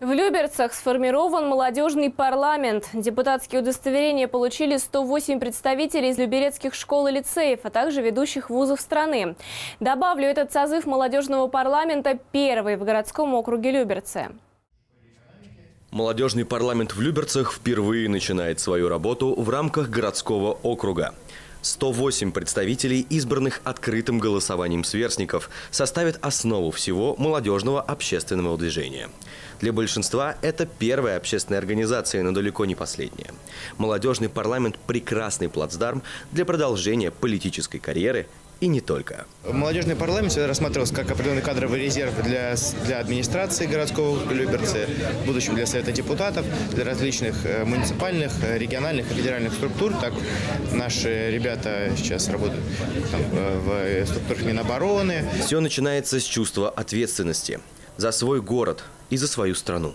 В Люберцах сформирован молодежный парламент. Депутатские удостоверения получили 108 представителей из люберецких школ и лицеев, а также ведущих вузов страны. Добавлю, этот созыв молодежного парламента первый в городском округе Люберцы. Молодежный парламент в Люберцах впервые начинает свою работу в рамках городского округа. 108 представителей, избранных открытым голосованием сверстников, составят основу всего молодежного общественного движения. Для большинства это первая общественная организация, но далеко не последняя. Молодежный парламент – прекрасный плацдарм для продолжения политической карьеры и не только. Молодежный парламент всегда рассматривался как определенный кадровый резерв для администрации городского Люберцы, в будущем для Совета депутатов, для различных муниципальных, региональных и федеральных структур. Так наши ребята сейчас работают там, в структурах Минобороны. Все начинается с чувства ответственности за свой город и за свою страну.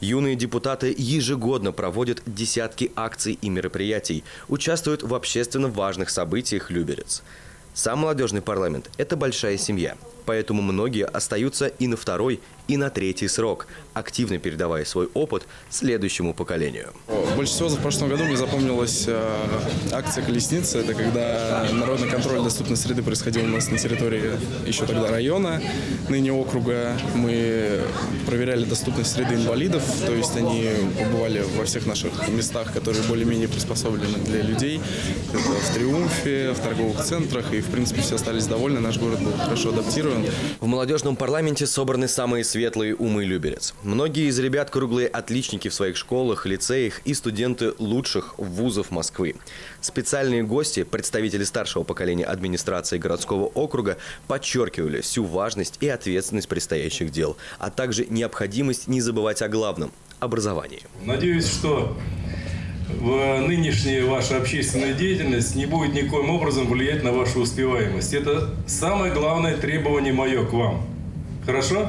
Юные депутаты ежегодно проводят десятки акций и мероприятий, участвуют в общественно важных событиях Люберец. Сам молодежный парламент – это большая семья, поэтому многие остаются и на второй, и на третий срок, активно передавая свой опыт следующему поколению. Больше всего в прошлом году мне запомнилась акция «Колесница». Это когда народный контроль доступной среды происходил у нас на территории еще тогда района, ныне округа. Мы проверяли доступность среды инвалидов, то есть они побывали во всех наших местах, которые более-менее приспособлены для людей. Это в Триумфе, в торговых центрах, и в принципе все остались довольны, наш город был хорошо адаптирован. В молодежном парламенте собраны самые светлые умы Люберец. Многие из ребят круглые отличники в своих школах, лицеях и студенты лучших вузов Москвы. Специальные гости, представители старшего поколения администрации городского округа, подчеркивали всю важность и ответственность предстоящих дел, а также необходимость не забывать о главном – образовании. Надеюсь, что нынешняя ваша общественная деятельность не будет никоим образом влиять на вашу успеваемость. Это самое главное требование мое к вам. Хорошо?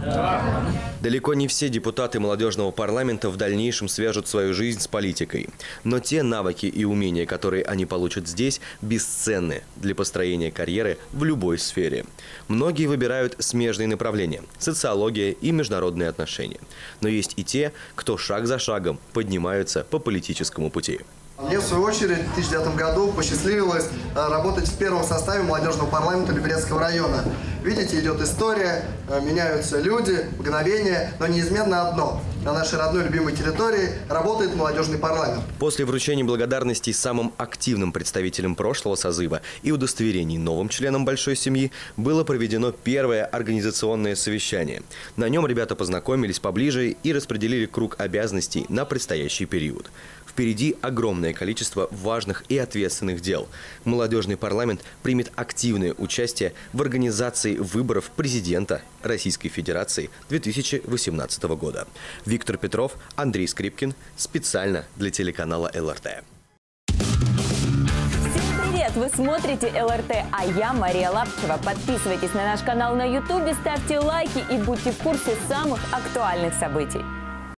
Да. Далеко не все депутаты молодежного парламента в дальнейшем свяжут свою жизнь с политикой. Но те навыки и умения, которые они получат здесь, бесценны для построения карьеры в любой сфере. Многие выбирают смежные направления – социология и международные отношения. Но есть и те, кто шаг за шагом поднимаются по политическому пути. Мне, в свою очередь, в 2009 году посчастливилось работать в первом составе молодежного парламента Люберецкого района. Видите, идет история, меняются люди, мгновения, но неизменно одно. На нашей родной любимой территории работает молодежный парламент. После вручения благодарностей самым активным представителям прошлого созыва и удостоверений новым членам большой семьи было проведено первое организационное совещание. На нем ребята познакомились поближе и распределили круг обязанностей на предстоящий период. Впереди огромное количество важных и ответственных дел. Молодежный парламент примет активное участие в организации выборов президента Российской Федерации 2018 года. Виктор Петров, Андрей Скрипкин. Специально для телеканала ЛРТ. Привет! Вы смотрите ЛРТ, а я Мария Лапчева. Подписывайтесь на наш канал на YouTube, ставьте лайки и будьте в курсе самых актуальных событий.